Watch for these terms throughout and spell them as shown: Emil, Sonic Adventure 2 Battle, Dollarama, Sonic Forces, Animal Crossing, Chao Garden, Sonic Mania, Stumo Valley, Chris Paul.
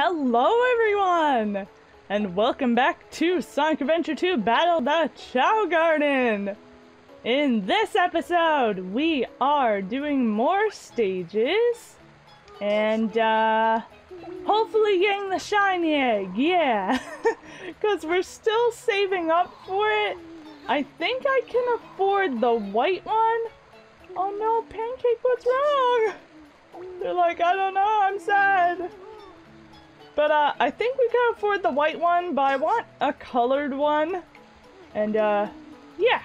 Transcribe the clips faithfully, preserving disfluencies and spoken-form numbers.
Hello everyone, and welcome back to Sonic Adventure two Battle, the Chao Garden! In this episode, we are doing more stages, and uh, hopefully getting the shiny egg, yeah! Because we're still saving up for it. I think I can afford the white one. Oh no, Pancake, what's wrong? They're like, I don't know, I'm sad. But uh, I think we can afford the white one, but I want a colored one. And uh, yeah.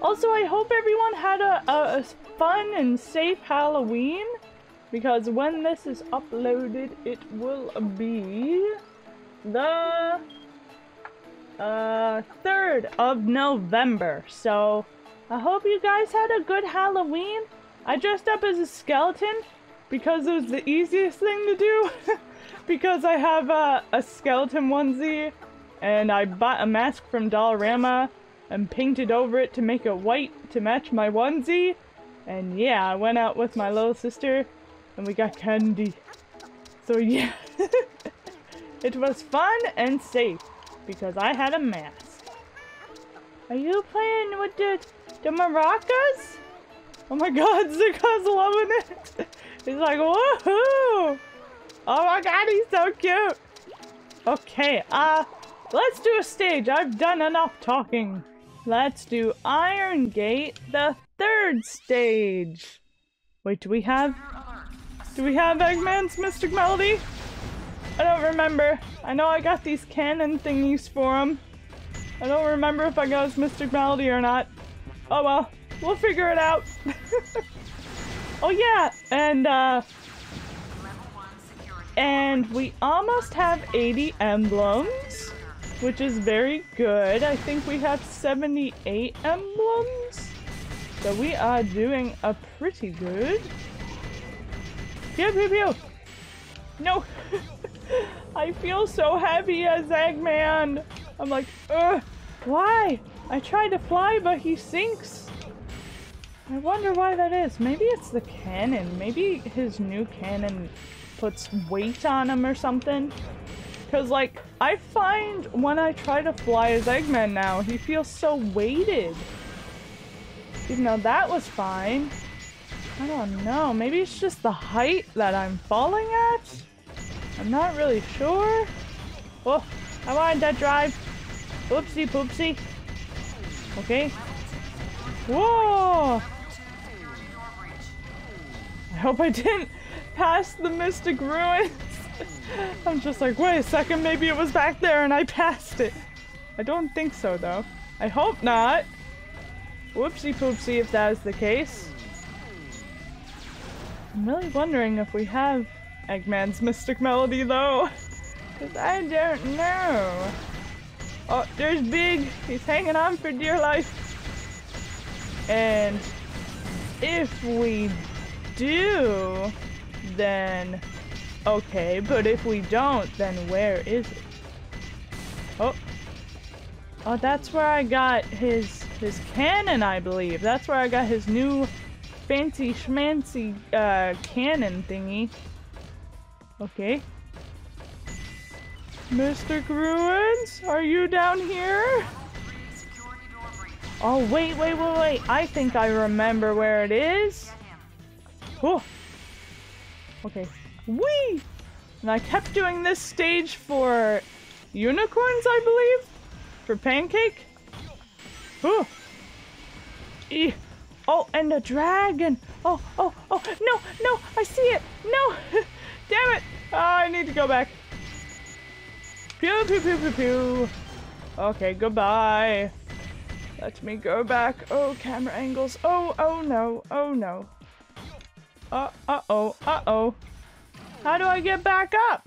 Also, I hope everyone had a, a, a fun and safe Halloween, because when this is uploaded, it will be the uh, third of November. So I hope you guys had a good Halloween. I dressed up as a skeleton because it was the easiest thing to do. Because I have a, a skeleton onesie, and I bought a mask from Dollarama and painted over it to make it white to match my onesie. And yeah, I went out with my little sister and we got candy. So yeah, it was fun and safe because I had a mask. Are you playing with the, the maracas? Oh my god, Zuko's loving it. He's like, woohoo! Oh my god, he's so cute! Okay, uh, let's do a stage. I've done enough talking. Let's do Iron Gate, the third stage. Wait, do we have... Do we have Eggman's Mystic Melody? I don't remember. I know I got these cannon thingies for him. I don't remember if I got his Mystic Melody or not. Oh well, we'll figure it out. Oh yeah, and uh... and we almost have eighty emblems, which is very good. I think we have seventy-eight emblems, so we are doing a pretty good. Pew pew pew! No! I feel so heavy as Eggman! I'm like, ugh! Why? I tried to fly, but he sinks! I wonder why that is. Maybe it's the cannon. Maybe his new cannon puts weight on him or something, because like I find when I try to fly as Eggman now, he feels so weighted, even though that was fine. I don't know, maybe it's just the height that I'm falling at. I'm not really sure. Oh, I wanted that drive. Oopsie poopsie. Okay. Whoa, I hope I didn't past the Mystic Ruins. I'm just like, wait a second, maybe it was back there and I passed it. I don't think so though. I hope not. Whoopsie poopsie if that is the case. I'm really wondering if we have Eggman's Mystic Melody though, because I don't know. Oh, there's Big. He's hanging on for dear life. And if we do, then okay, but if we don't, then where is it? Oh, oh, that's where I got his his cannon, I believe. That's where I got his new fancy schmancy uh, cannon thingy. Okay, Mystic Ruins, are you down here? Oh wait, wait, wait, wait! I think I remember where it is. Oh. Okay. Whee! And I kept doing this stage for unicorns, I believe? For Pancake? Ooh. E oh, and a dragon! Oh, oh, oh! No, no! I see it! No! Damn it! Oh, I need to go back. Pew, pew, pew, pew, pew. Okay, goodbye. Let me go back. Oh, camera angles. Oh, oh no. Oh no. Uh, uh-oh, uh-oh. How do I get back up?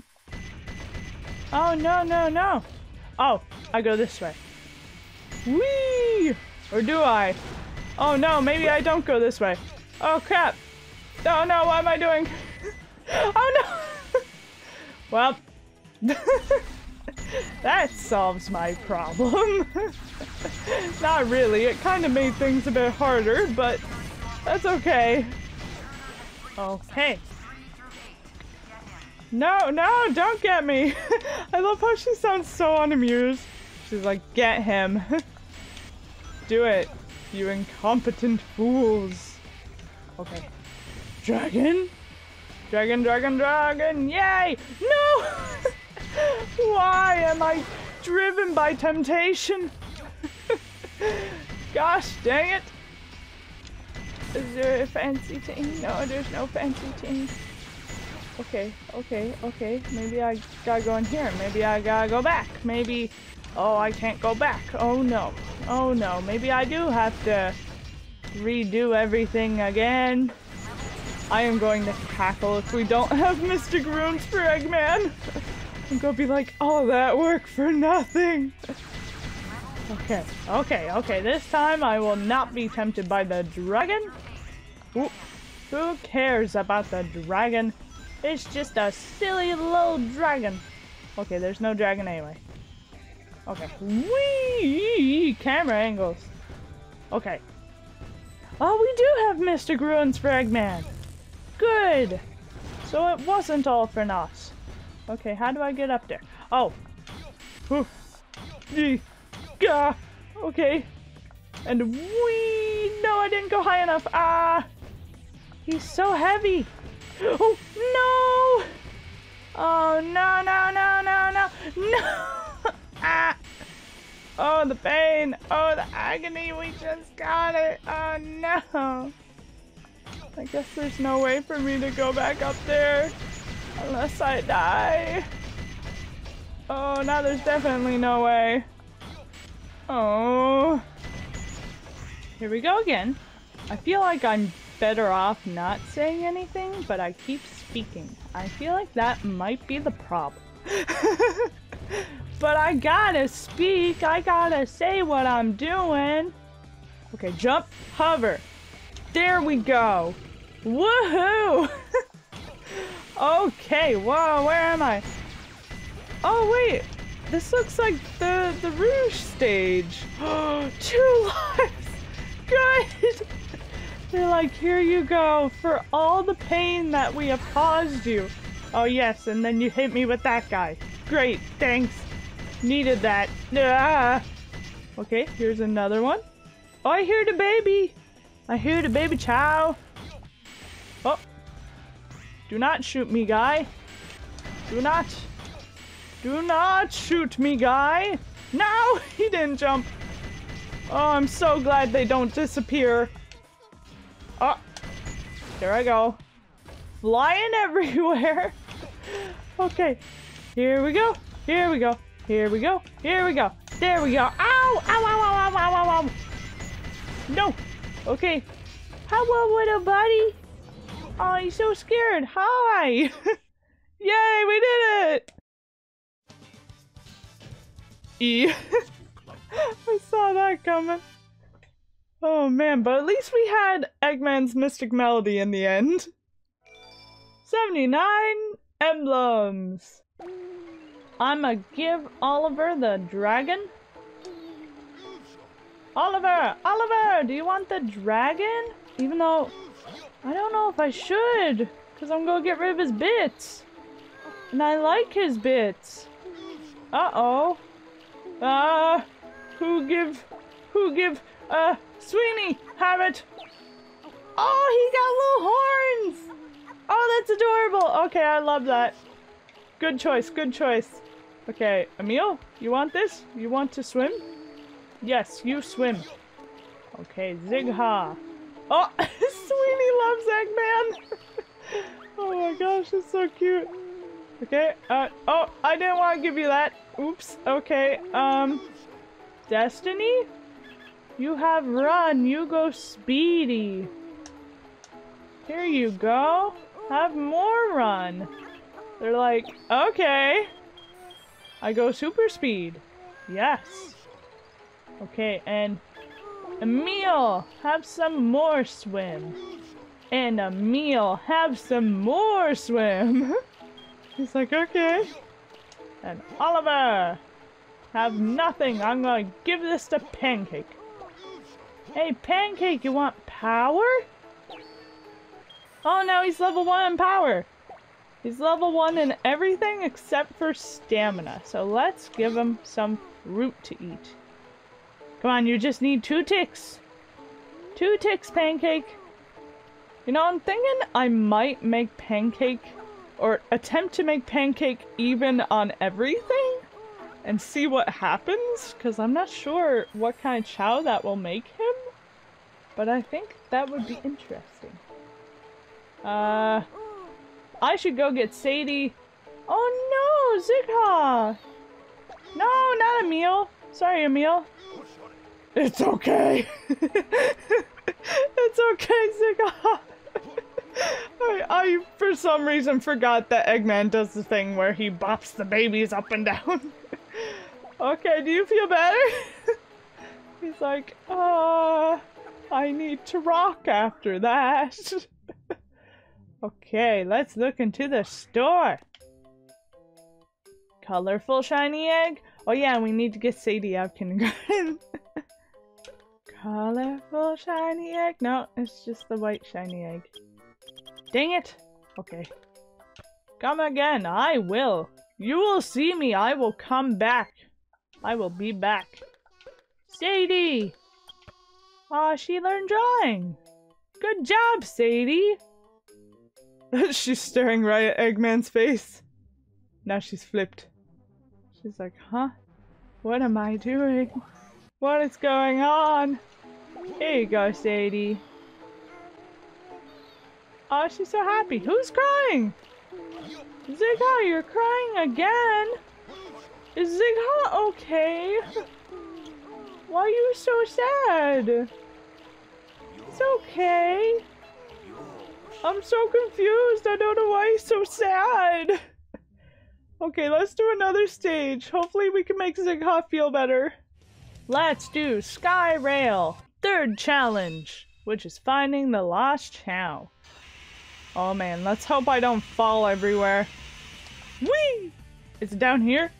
Oh, no, no, no. Oh, I go this way. Whee! Or do I? Oh, no, maybe I don't go this way. Oh, crap. Oh, no, what am I doing? Oh, no! Well, that solves my problem. Not really. It kind of made things a bit harder, but that's okay. Okay. No, no, don't get me. I love how she sounds so unamused. She's like, get him. Do it, you incompetent fools. Okay. Dragon? Dragon, dragon, dragon, yay! No! Why am I driven by temptation? Gosh dang it! Is there a fancy thing? No, there's no fancy thing. Okay, okay, okay. Maybe I gotta go in here. Maybe I gotta go back. Maybe... Oh, I can't go back. Oh no. Oh no. Maybe I do have to redo everything again. I am going to cackle if we don't have mystic rooms for Eggman. I'm gonna be like, oh, that worked for nothing. Okay, okay, okay. This time I will not be tempted by the dragon. Ooh, who cares about the dragon? It's just a silly little dragon. Okay, there's no dragon anyway. Okay. Whee! Camera angles. Okay. Oh, we do have mystic ruins for Eggman. Good. So it wasn't all for naught. Okay, how do I get up there? Oh. Ooh. Gee. Gah. Okay. And whee! No, I didn't go high enough. Ah. He's so heavy. Oh, no! Oh, no, no, no, no, no, no! Ah! Oh, the pain! Oh, the agony! We just got it! Oh, no! I guess there's no way for me to go back up there unless I die. Oh, now there's definitely no way. Oh. Here we go again. I feel like I'm better off not saying anything, but I keep speaking. I feel like that might be the problem. But I gotta speak. I gotta say what I'm doing. Okay, jump, hover. There we go. Woohoo! Okay, whoa, where am I? Oh, wait. This looks like the, the Rouge stage. Two lives! Good! They're like, here you go for all the pain that we have caused you. Oh yes, and then you hit me with that guy. Great, thanks. Needed that. Ah. Okay, here's another one. Oh, I hear the baby. I hear the baby Chao. Oh. Do not shoot me, guy. Do not. Do not shoot me, guy. No, he didn't jump. Oh, I'm so glad they don't disappear. Oh, there I go. Flying everywhere. Okay. Here we go. Here we go. Here we go. Here we go. There we go. Ow! Ow, ow, ow, ow, ow, ow, ow. No. Okay. Hello, little buddy. Oh, he's so scared. Hi. Yay, we did it. E. I saw that coming. Oh man, but at least we had Eggman's Mystic Melody in the end. seventy-nine emblems. I'ma give Oliver the dragon. Oliver! Oliver! Do you want the dragon? Even though I don't know if I should, because I'm gonna get rid of his bits. And I like his bits. Uh-oh. Uh who give who give uh Sweeney, have it! Oh, he got little horns! Oh, that's adorable! Okay, I love that. Good choice, good choice. Okay, Emil, you want this? You want to swim? Yes, you swim. Okay, Zigha. Oh, Sweeney loves Eggman! Oh my gosh, it's so cute. Okay, uh, oh, I didn't want to give you that. Oops, okay, um, Destiny? You have run, you go speedy. Here you go. Have more run. They're like, okay. I go super speed. Yes. Okay, and Emil, have some more swim. And Emil, have some more swim. He's like, okay. And Oliver, have nothing. I'm gonna give this to Pancake. Hey, Pancake, you want power? Oh, no, he's level one on power. He's level one in everything except for stamina, so let's give him some root to eat. Come on, you just need two ticks. Two ticks, Pancake. You know, I'm thinking I might make Pancake, or attempt to make Pancake even on everything, and see what happens, because I'm not sure what kind of chow that will make him, but I think that would be interesting. Uh... I should go get Sadie. Oh no, Zigha! No, not Emil. Sorry, Emil. It's okay. It's okay, Zigha. I, I, for some reason, forgot that Eggman does the thing where he bops the babies up and down. Okay, do you feel better? He's like, uh, I need to rock after that. Okay, let's look into the store. Colorful shiny egg. Oh yeah, we need to get Sadie out of kindergarten. Colorful shiny egg. No, it's just the white shiny egg. Dang it. Okay. Come again. I will. You will see me. I will come back. I will be back. Sadie! Aw, oh, she learned drawing. Good job, Sadie. She's staring right at Eggman's face. Now she's flipped. She's like, huh? What am I doing? What is going on? Here you go, Sadie. Oh, she's so happy. Who's crying? Zigha, you're crying again. Is Zigha okay? Why are you so sad? It's okay. I'm so confused. I don't know why he's so sad. Okay, let's do another stage. Hopefully we can make Zigha feel better. Let's do Sky Rail. Third challenge, which is finding the lost Chao. Oh man, let's hope I don't fall everywhere. Whee! Is it down here?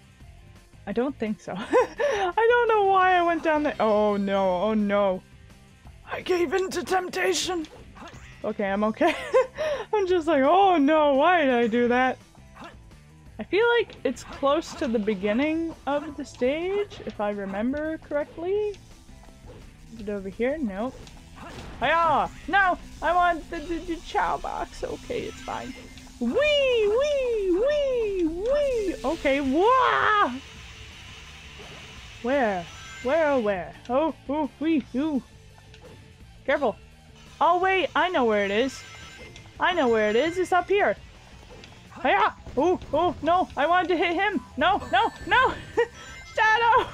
I don't think so. I don't know why I went down there. Oh no, oh no. I gave in to temptation. Okay, I'm okay. I'm just like, oh no, why did I do that? I feel like it's close to the beginning of the stage, if I remember correctly. Is it over here? Nope. Hiya! No! I want the, the, the chow box. Okay, it's fine. Wee! Wee! Wee! Wee! Okay, wah! Where? Where, oh where? Oh, oh, wee, ooh. Careful. Oh wait, I know where it is. I know where it is. It's up here. Hiya! Oh, oh, no! I wanted to hit him. No, no, no! Shadow!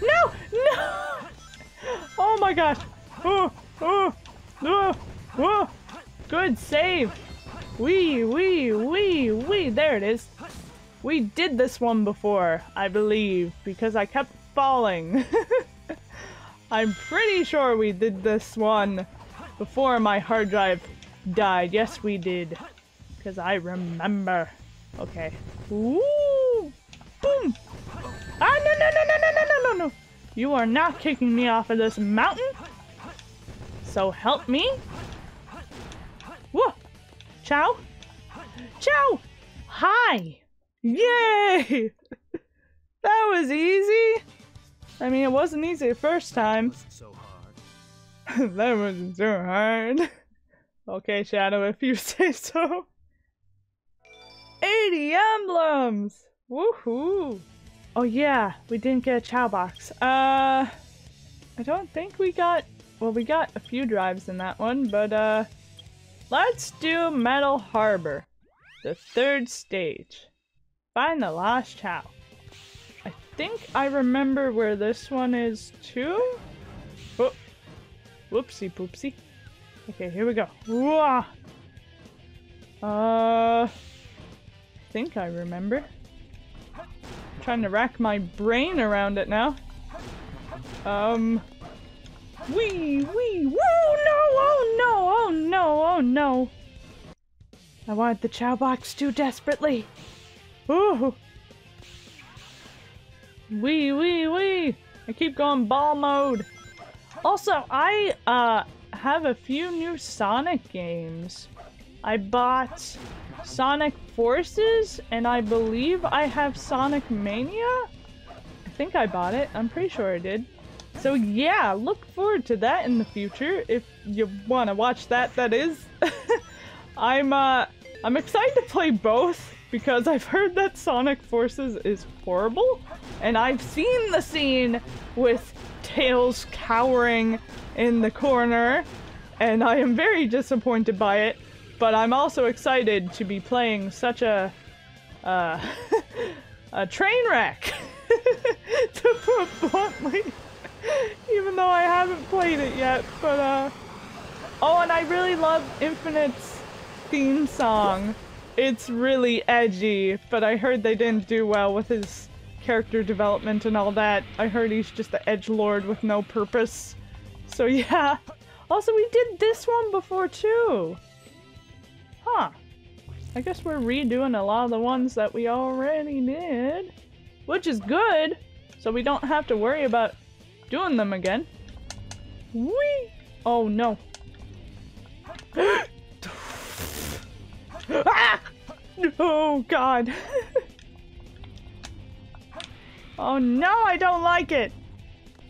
No, no! Oh my gosh! Oh, oh, oh, oh! Good save! Wee, wee, wee, wee! There it is. We did this one before, I believe, because I kept falling. I'm pretty sure we did this one before my hard drive died. Yes, we did. Because I remember. Okay. Ooh! Boom! Ah, no, no, no, no, no, no, no, no, no! You are not kicking me off of this mountain! So help me! Whoa! Chao! Chao! Hi! Yay! That was easy! I mean, it wasn't easy the first time. That wasn't so hard. Okay, Shadow, if you say so. eighty emblems! Woohoo! Oh yeah, we didn't get a chow box. Uh, I don't think we got... Well, we got a few drives in that one, but uh... let's do Metal Harbor. The third stage. Find the lost chow. I think I remember where this one is too? Oh. Whoopsie poopsie. Okay, here we go. Whoa. Uh, I think I remember. I'm trying to rack my brain around it now. Um. Wee wee. Woo! No! Oh no! Oh no! Oh no! I want the chow box too desperately. Ooh. Wee wee wee. I keep going ball mode. Also, I uh, have a few new Sonic games. I bought Sonic Forces, and I believe I have Sonic Mania? I think I bought it. I'm pretty sure I did. So yeah, look forward to that in the future if you want to watch that, that is. I'm uh, I'm excited to play both because I've heard that Sonic Forces is horrible, and I've seen the scene with Tails cowering in the corner, and I am very disappointed by it, but I'm also excited to be playing such a, uh, a train wreck, to put bluntly, even though I haven't played it yet, but, uh, oh, and I really love Infinite's theme song. It's really edgy, but I heard they didn't do well with his character development and all that. I heard he's just the edgelord with no purpose. So yeah. Also, we did this one before too. Huh. I guess we're redoing a lot of the ones that we already did, which is good, so we don't have to worry about doing them again. Whee! Oh no. Ah! Oh god. Oh no, I don't like it.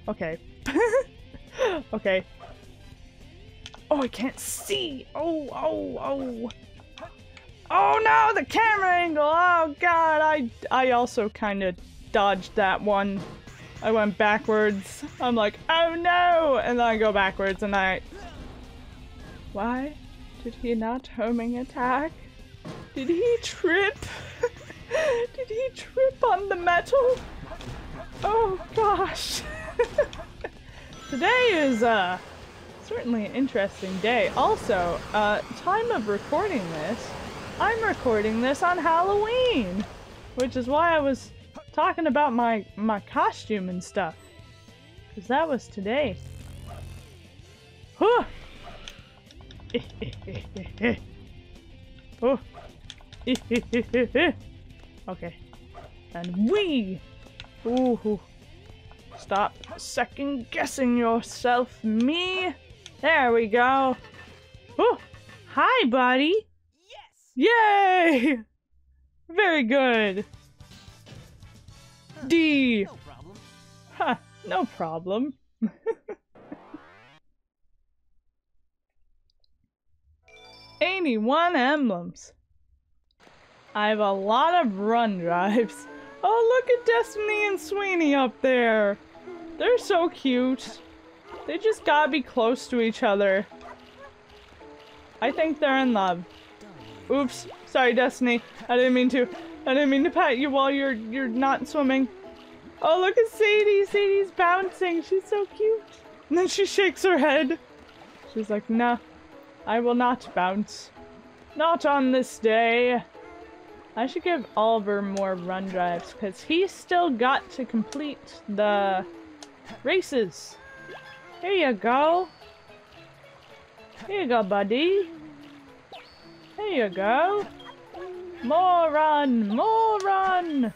Okay. Okay. Oh, I can't see. Oh, oh, oh. Oh no, the camera angle. Oh god, I I also kind of dodged that one. I went backwards. I'm like, "Oh no." And then I go backwards and I Why did he not homing attack? Did he trip? Did he trip on the metal? Oh gosh. Today is uh, certainly an interesting day. Also, uh, time of recording this, I'm recording this on Halloween, which is why I was talking about my, my costume and stuff, because that was today. Huh. Oh. Okay. And wee! Ooh. Stop second guessing yourself, me! There we go! Ooh. Hi, buddy! Yes! Yay! Very good! Huh. D! No problem. Huh, no problem. eighty-one emblems. I have a lot of run drives. Oh, look at Destiny and Sweeney up there. They're so cute. They just gotta be close to each other. I think they're in love. Oops. Sorry, Destiny. I didn't mean to. I didn't mean to pat you while you're you're not swimming. Oh, look at Sadie. Sadie's bouncing. She's so cute. And then she shakes her head. She's like, nah, I will not bounce. Not on this day. I should give Oliver more run drives because he's still got to complete the races. Here you go. Here you go, buddy. Here you go. More run, more run,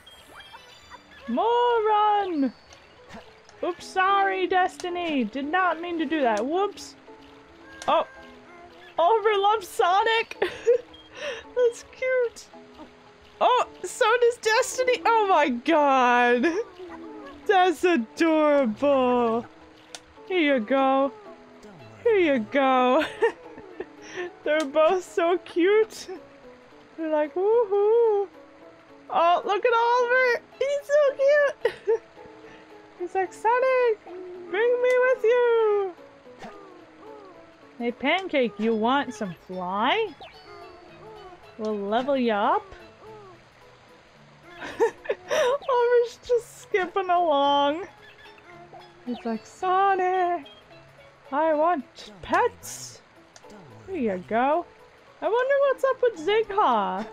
more run. Oops, sorry, Destiny. Did not mean to do that. Whoops. Oh, Oliver loves Sonic. That's cute. Oh, so does Destiny. Oh my god. That's adorable. Here you go. Here you go. They're both so cute. They're like, woohoo. Oh, look at Oliver. He's so cute. He's like, Sonic, bring me with you. Hey, Pancake, you want some fly? We'll level you up. Oliver's just skipping along. He's like, Sonic, I want pets. Here you go. I wonder what's up with Zigha.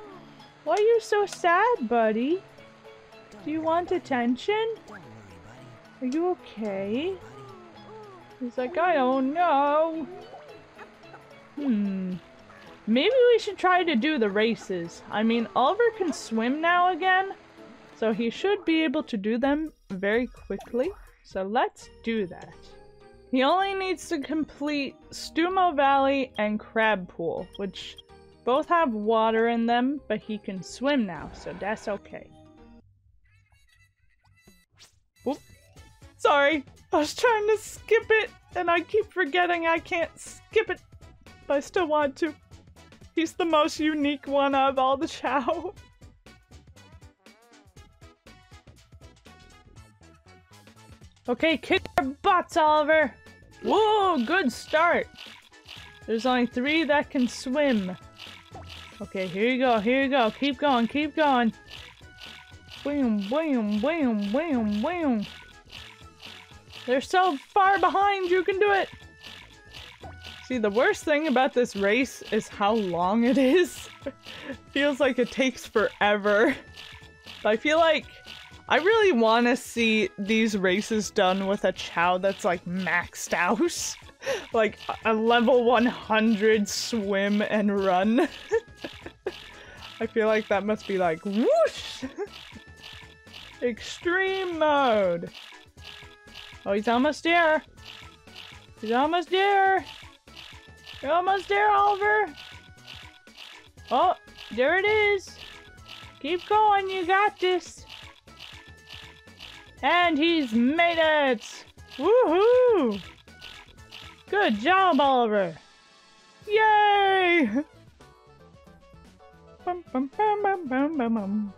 Why are you so sad, buddy? Do you want attention? Are you okay? He's like, I don't know. Hmm. Maybe we should try to do the races. I mean, Oliver can swim now again, so he should be able to do them very quickly. So let's do that. He only needs to complete Stumo Valley and Crab Pool, which Both have water in them, but he can swim now, so that's okay. Oop. Sorry, I was trying to skip it, and I keep forgetting I can't skip it, but I still want to. He's the most unique one of all the Chao. Okay, kick our butts, Oliver! Whoa, good start! There's only three that can swim. Okay, here you go, here you go. Keep going, keep going. Wham, wham, wham, wham, wham. They're so far behind, you can do it! See, the worst thing about this race is how long it is. Feels like it takes forever. But I feel like I really want to see these races done with a Chao that's like maxed out. Like a level one hundred swim and run. I feel like that must be like whoosh! Extreme mode. Oh, he's almost there. He's almost there. You're almost there, Oliver. Oh, there it is. Keep going. You got this. And he's made it. Woohoo! Good job, Oliver. Yay! Bum, bum, bum, bum, bum, bum, bum.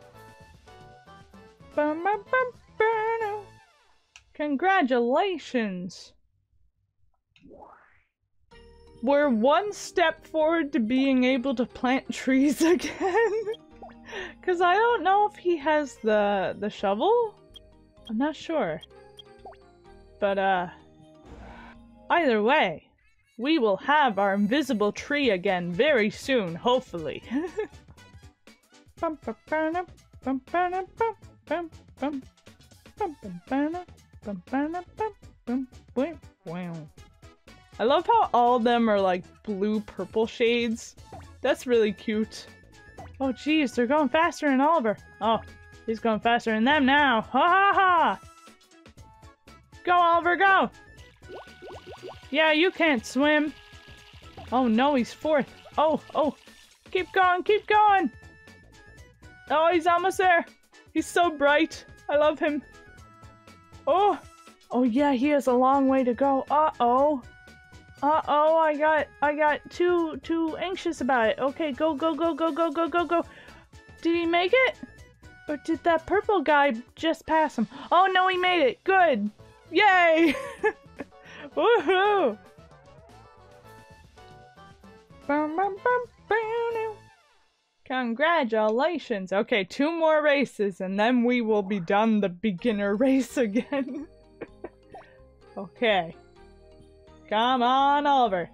Bum, bum, bum, bum. Congratulations! We're one step forward to being able to plant trees again. Cause I don't know if he has the the shovel. I'm not sure. But uh either way, we will have our invisible tree again very soon, hopefully. I love how all of them are like blue-purple shades. That's really cute. Oh jeez, they're going faster than Oliver. Oh, he's going faster than them now. Ha ha ha! Go, Oliver, go! Yeah, you can't swim. Oh no, he's fourth. Oh, oh. Keep going, keep going! Oh, he's almost there. He's so bright. I love him. Oh! Oh yeah, he has a long way to go. Uh-oh. Uh-oh, I got I got too too anxious about it. Okay, go go go go go go go go. Did he make it? Or did that purple guy just pass him? Oh no, he made it. Good. Yay! Woohoo! Congratulations. Okay, two more races and then we will be done the beginner race again. Okay. Come on, Oliver.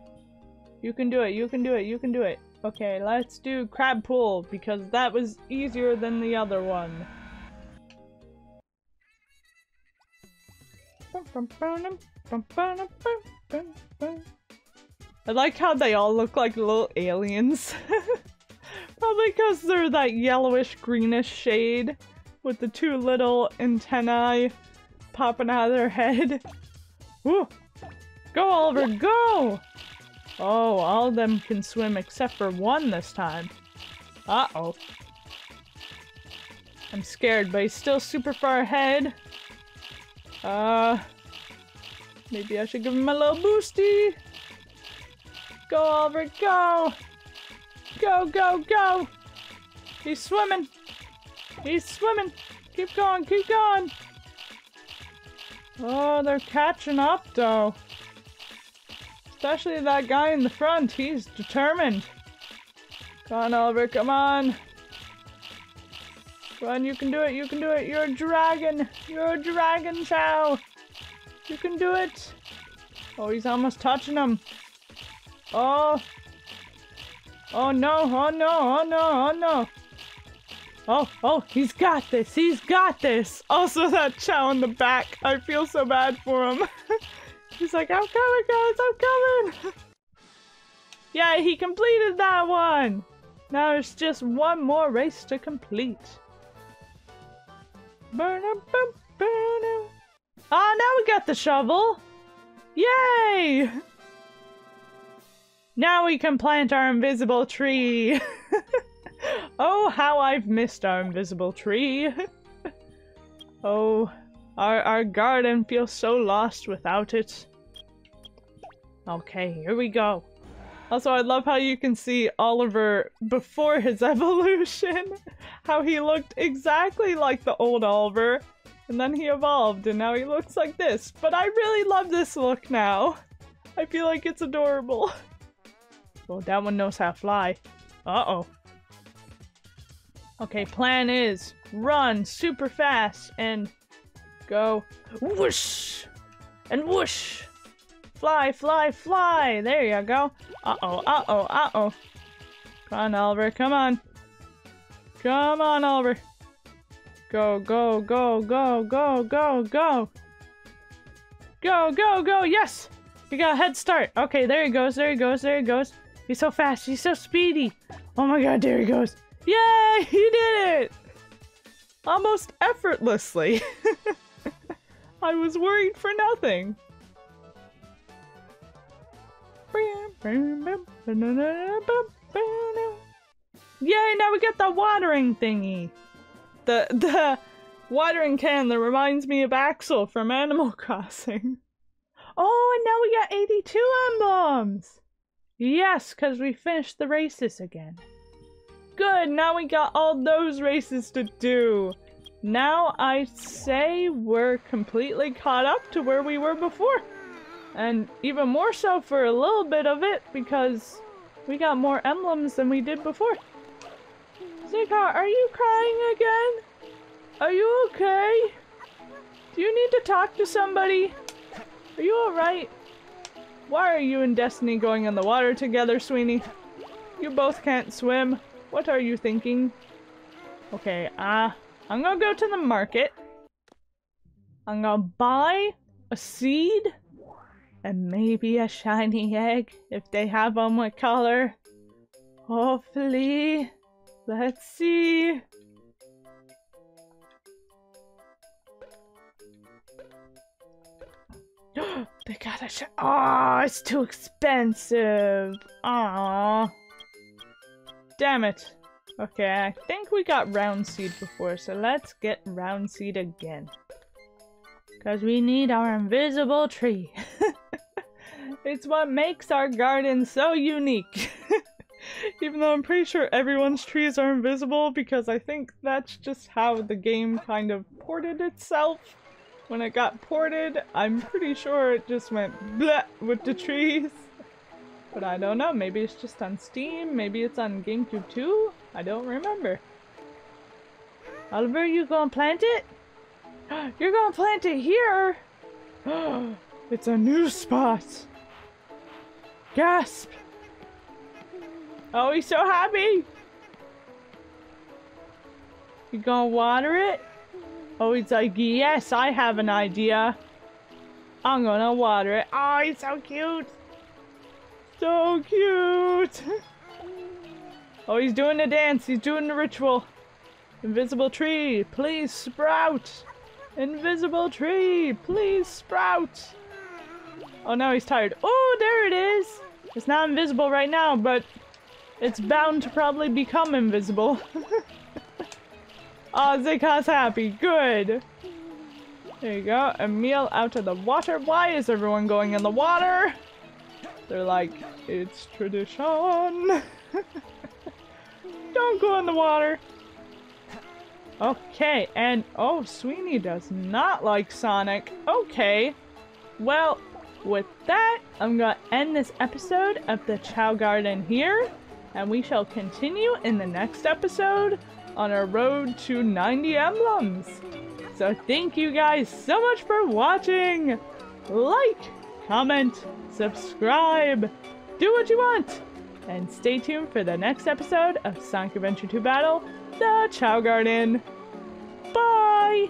You can do it, you can do it, you can do it. Okay, let's do crab pool, because that was easier than the other one. I like how they all look like little aliens. Probably because they're that yellowish-greenish shade with the two little antennae popping out of their head. Woo! Go, Oliver, go! Oh, all of them can swim except for one this time. Uh-oh. I'm scared, but he's still super far ahead. Uh, maybe I should give him a little boosty. Go, Oliver, go! Go, go, go! He's swimming! He's swimming! Keep going, keep going! Oh, they're catching up, though. Especially that guy in the front, he's determined. Come on, Oliver, come on. Come on, you can do it, you can do it. You're a dragon. You're a dragon, Chao. You can do it. Oh, he's almost touching him. Oh. Oh no, oh no, oh no, oh no. Oh, oh, he's got this, he's got this. Also that Chao in the back, I feel so bad for him. He's like, I'm coming, guys, I'm coming! Yeah, he completed that one! Now it's just one more race to complete. Oh, now we got the shovel! Yay! Now we can plant our invisible tree! Oh, how I've missed our invisible tree! Oh, our, our garden feels so lost without it. Okay, here we go. Also, I love how you can see Oliver before his evolution. How he looked exactly like the old Oliver. And then he evolved and now he looks like this. But I really love this look now. I feel like it's adorable. Well, that one knows how to fly. Uh-oh. Okay, plan is run super fast and go whoosh and whoosh. Fly, fly, fly. There you go. Uh-oh, uh-oh, uh-oh. Come on, Oliver. Come on. Come on, Oliver. Go, go, go, go, go, go, go. Go, go, go. Yes. You got a head start. Okay, there he goes. There he goes. There he goes. He's so fast. He's so speedy. Oh my god, there he goes. Yay! He did it! Almost effortlessly. I was worried for nothing. Yay! Now we get the watering thingy. The, the watering can that reminds me of Axel from Animal Crossing. Oh, and now we got eighty-two emblems! Yes, because we finished the races again. Good, now we got all those races to do. Now I say we're completely caught up to where we were before. And even more so for a little bit of it, because we got more emblems than we did before. Ziggar, are you crying again? Are you okay? Do you need to talk to somebody? Are you alright? Why are you and Destiny going in the water together, Sweeney? You both can't swim. What are you thinking? Okay, uh, I'm gonna go to the market. I'm gonna buy a seed and maybe a shiny egg if they have on my color. Hopefully. Let's see. They got a sh- Oh, it's too expensive. Aww. Damn it. Okay, I think we got round seed before, so let's get round seed again. Because we need our invisible tree. It's what makes our garden so unique. Even though I'm pretty sure everyone's trees are invisible, because I think that's just how the game kind of ported itself. When it got ported, I'm pretty sure it just went bleh with the trees. But I don't know, maybe it's just on Steam, maybe it's on GameCube too? I don't remember. Oliver, you gonna plant it? You're gonna plant it here! It's a new spot! Gasp! Oh, he's so happy! You gonna water it? Oh, he's like, yes, I have an idea. I'm gonna water it. Oh, he's so cute! So cute! Oh, he's doing the dance. He's doing the ritual. Invisible tree, please sprout! Invisible tree, please sprout! Oh, now he's tired. Oh, there it is! It's not invisible right now, but it's bound to probably become invisible. Oh, Zigha's happy. Good. There you go. Emil out of the water. Why is everyone going in the water? They're like, it's tradition. Don't go in the water. Okay, and oh, Sweeney does not like Sonic. Okay. Well, with that, I'm gonna end this episode of the Chao Garden here. And we shall continue in the next episode on our road to ninety emblems. So thank you guys so much for watching. Like, comment, subscribe, do what you want, and stay tuned for the next episode of Sonic Adventure two Battle, the Chao Garden. Bye!